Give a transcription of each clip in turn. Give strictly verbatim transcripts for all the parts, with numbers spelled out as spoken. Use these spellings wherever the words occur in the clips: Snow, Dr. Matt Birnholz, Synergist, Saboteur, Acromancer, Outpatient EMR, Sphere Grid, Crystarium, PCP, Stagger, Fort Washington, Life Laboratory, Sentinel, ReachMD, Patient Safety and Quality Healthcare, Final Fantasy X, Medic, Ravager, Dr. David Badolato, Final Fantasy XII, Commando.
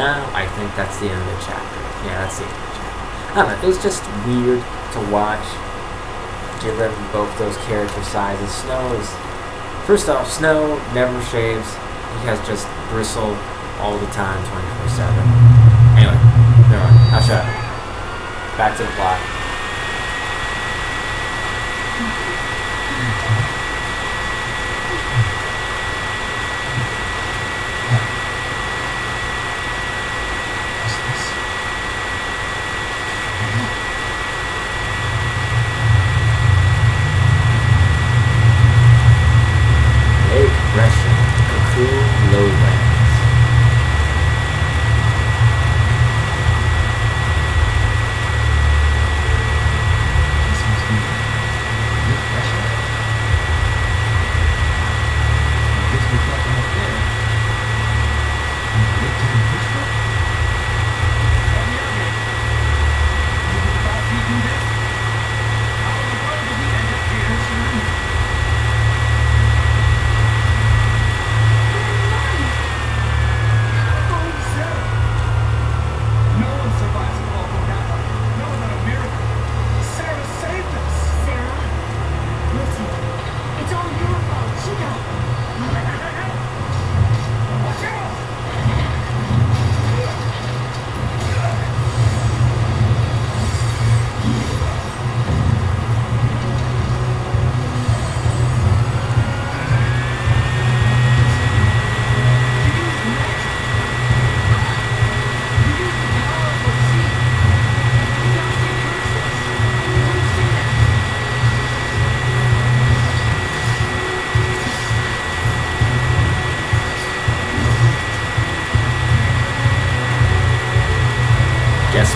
now I think that's the end of the chapter. Yeah, that's the end of the chapter. I don't know, it was just weird to watch. Get rid of both those character sizes. Snow is... First off, Snow never shaves. He has just bristle all the time, twenty-four seven. Anyway, never mind. I'll shut up. Back to the plot.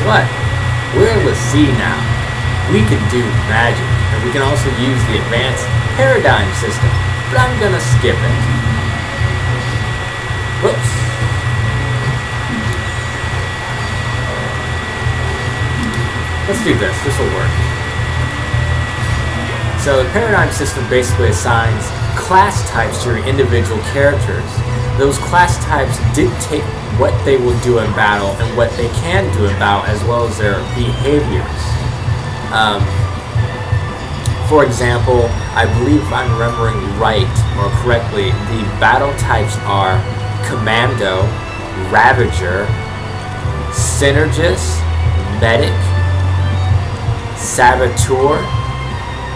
What? We're in the sea now. We can do magic, and we can also use the advanced paradigm system, but I'm gonna skip it. Whoops. Let's do this, this will work. So the paradigm system basically assigns class types to your individual characters. Those class types dictate what they will do in battle and what they can do in battle, as well as their behaviors. Um, for example, I believe if I'm remembering right or correctly, the battle types are Commando, Ravager, Synergist, Medic, Saboteur,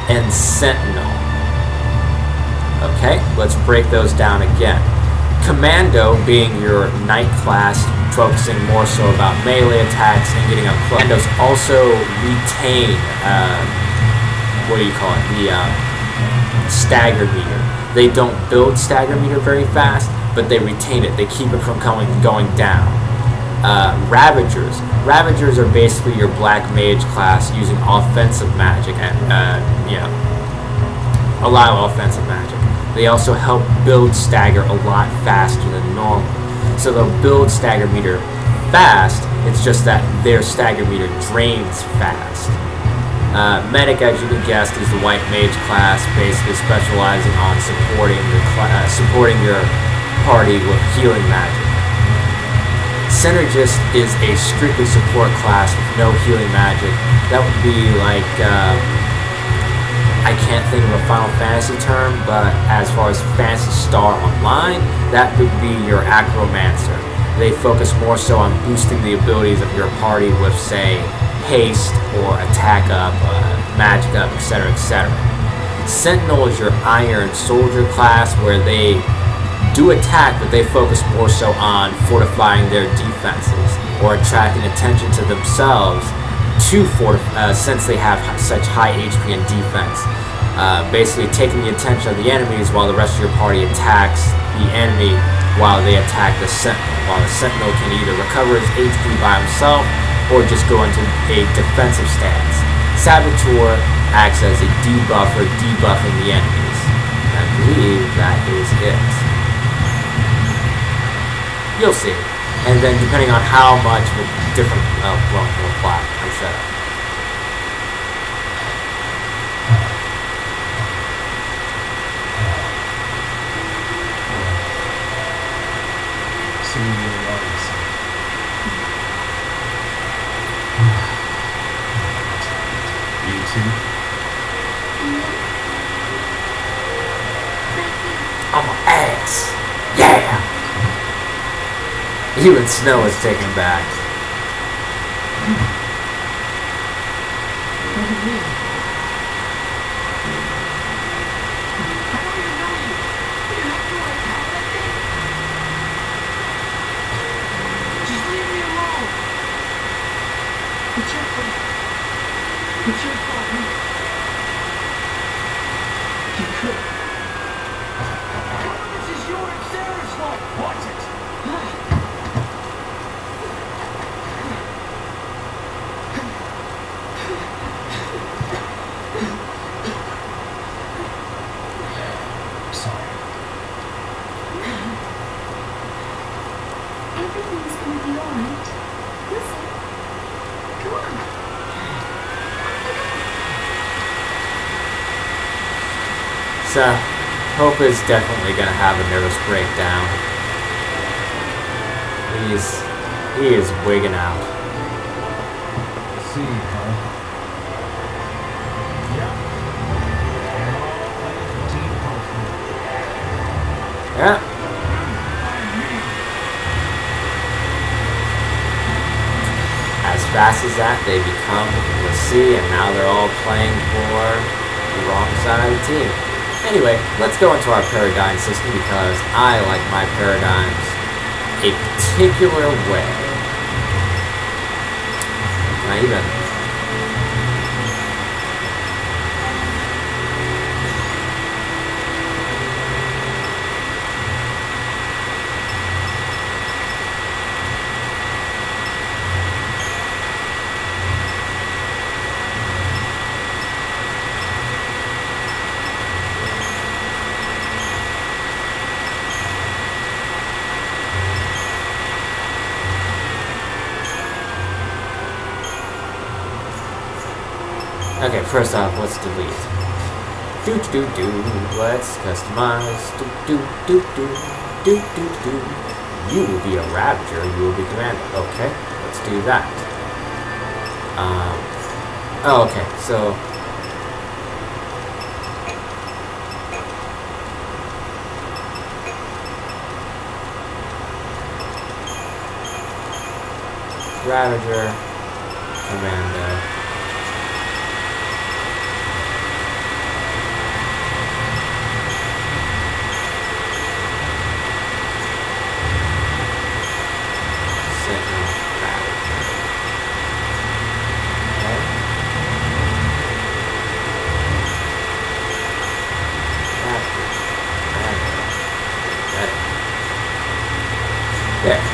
and Sentinel. Okay, let's break those down again. Commando being your knight class, focusing more so about melee attacks and getting up close. Commandos also retain, uh, what do you call it, the uh, stagger meter. They don't build stagger meter very fast, but they retain it. They keep it from coming going down. Uh, Ravagers. Ravagers are basically your black mage class using offensive magic and, uh, you know, a lot of offensive magic. They also help build stagger a lot faster than normal. So they'll build stagger meter fast, it's just that their stagger meter drains fast. Uh, Medic, as you can guess, is the white mage class, basically specializing on supporting your, uh, supporting your party with healing magic. Synergist is a strictly support class with no healing magic. That would be like... Uh, I can't think of a Final Fantasy term, but as far as Fantasy Star Online, that would be your Acromancer. They focus more so on boosting the abilities of your party with, say, haste or attack up, uh, magic up, et cetera, et cetera. Sentinel is your Iron Soldier class, where they do attack, but they focus more so on fortifying their defenses or attracting attention to themselves. Two for uh, since they have such high H P and defense, uh, basically taking the attention of the enemies while the rest of your party attacks the enemy while they attack the Sentinel. While the Sentinel can either recover his H P by himself or just go into a defensive stance. Saboteur acts as a debuffer, debuffing the enemies. I believe that is it. You'll see. And then depending on how much with different uh, well, we'll apply, I'm set up. So him. I'm an ass. Yeah! Even Snow is taken back. Uh, Hope is definitely gonna have a nervous breakdown. He's he is wigging out. Let's see, huh? Yeah. As fast as that, they become the sea, and now they're all playing for the wrong side of the team. Anyway, let's go into our paradigm system because I like my paradigms a particular way. Can I even... Okay, first off, let's delete. Do do do do. Let's customize. Do do do do do do do. You will be a Ravager. You will be Commando. Okay, let's do that. Um. Oh, okay. So. Ravager, Commando.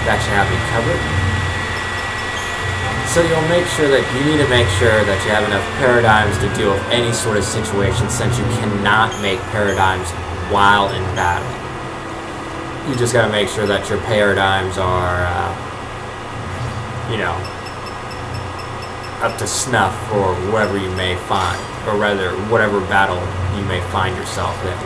That should have me covered. So you'll make sure that you need to make sure that you have enough paradigms to deal with any sort of situation, since you cannot make paradigms while in battle. You just gotta make sure that your paradigms are, uh, you know, up to snuff for whatever you may find, or rather, whatever battle you may find yourself in.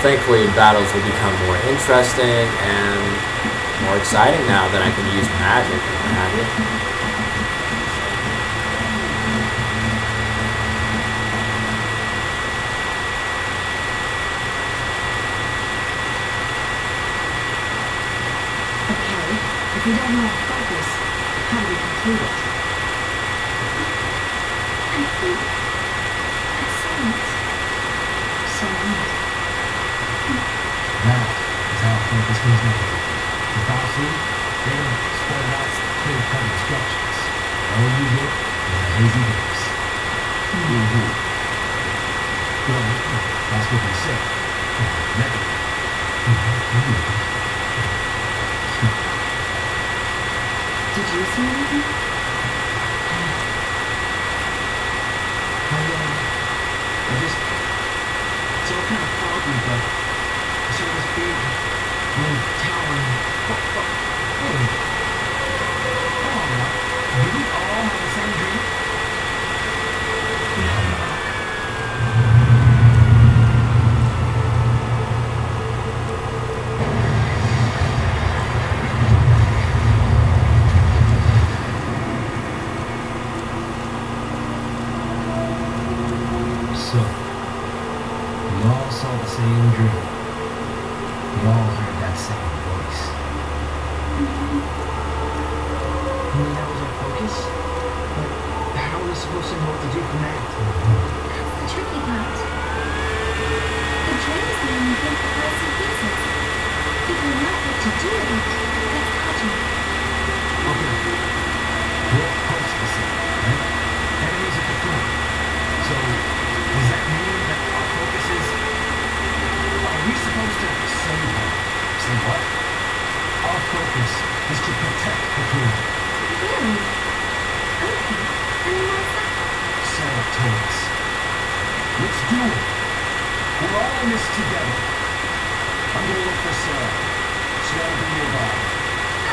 Thankfully, battles will become more interesting and more exciting now that I can use magic and what have you. Okay, if we don't know how to focus, how do we complete it? I think I saw it. So Now, that's how I think this goes now. If I see, then spread out clear cut instructions. All you get is a hazy mix. Mm-hmm. Well, that's what they said. Medic. Did you see anything? I, uh, I just... It's all kind of foggy, but... It was big, little tower saw the same dream. We all heard that second voice. I mean, that was our focus? But how are we supposed to know what to do from that? That's the tricky part. The dream is the only thing that lets you fix it. Figuring out what to do with it, that's hard. Okay. We're close to see, right? Enemies at the front. So, does that mean that our focus is... Are we supposed to save her? Save what? Our focus is to protect the kingdom. Really? Okay. And what's that? Sarah told us. Let's do it. We're all in this together. I'm gonna look for Sarah. She ought to be nearby. Uh,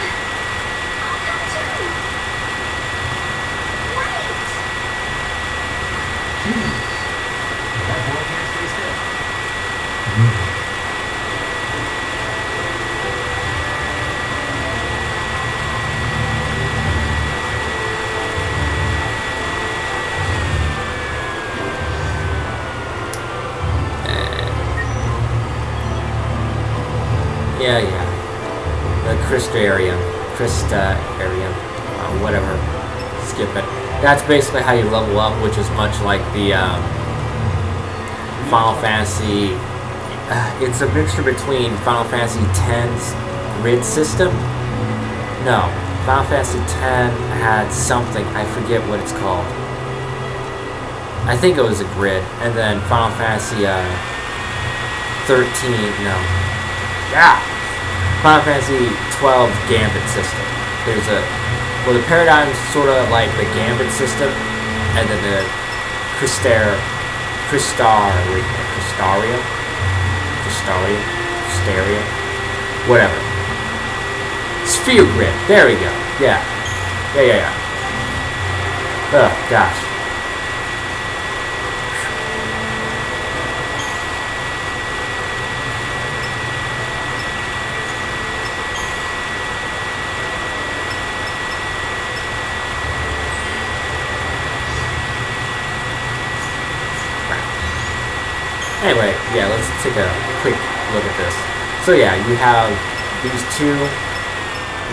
I'll come too. Wait! Jeez. That boy can't stay still. Really? Yeah, yeah. The Crystarium. Crystarium. Uh, whatever. Skip it. That's basically how you level up, which is much like the um, Final Fantasy... Uh, it's a mixture between Final Fantasy X's grid system. No. Final Fantasy X had something. I forget what it's called. I think it was a grid. And then Final Fantasy uh, thirteen... No. Yeah! Final Fantasy twelve Gambit system. There's a, well, the Paradigm's sort of like the Gambit system, and then the Crystar, Crystar, Crystarium, Crystarium, Crystarium, whatever. Sphere Grid. There we go. Yeah, yeah, yeah, yeah. Oh gosh. Anyway, yeah, let's take a quick look at this. So yeah, you have these two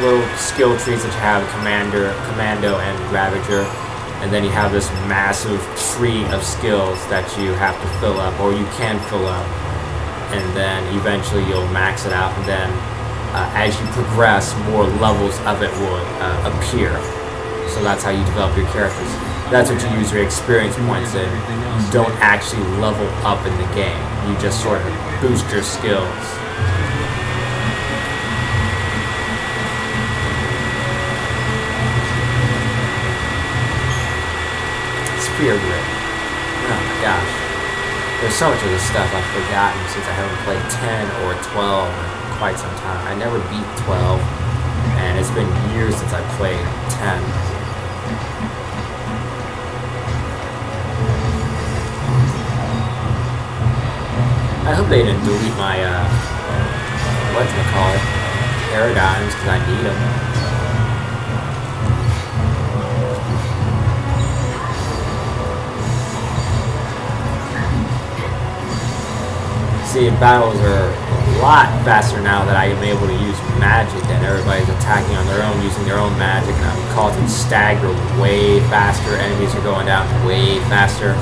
little skill trees that have Commander, Commando and Ravager, and then you have this massive tree of skills that you have to fill up, or you can fill up, and then eventually you'll max it out, and then uh, as you progress, more levels of it will uh, appear. So that's how you develop your characters. That's what you use your experience points in. You don't actually level up in the game. You just sort of boost your skills. Sphere Grid. Oh my gosh. There's so much of this stuff I've forgotten since I haven't played ten or twelve in quite some time. I never beat twelve, and it's been years since I played ten. I hope they didn't delete my, uh, what's it called? Paradigms, because I need them. See, battles are a lot faster now that I am able to use magic, and everybody's attacking on their own, using their own magic, and I'm causing stagger way faster, enemies are going down way faster.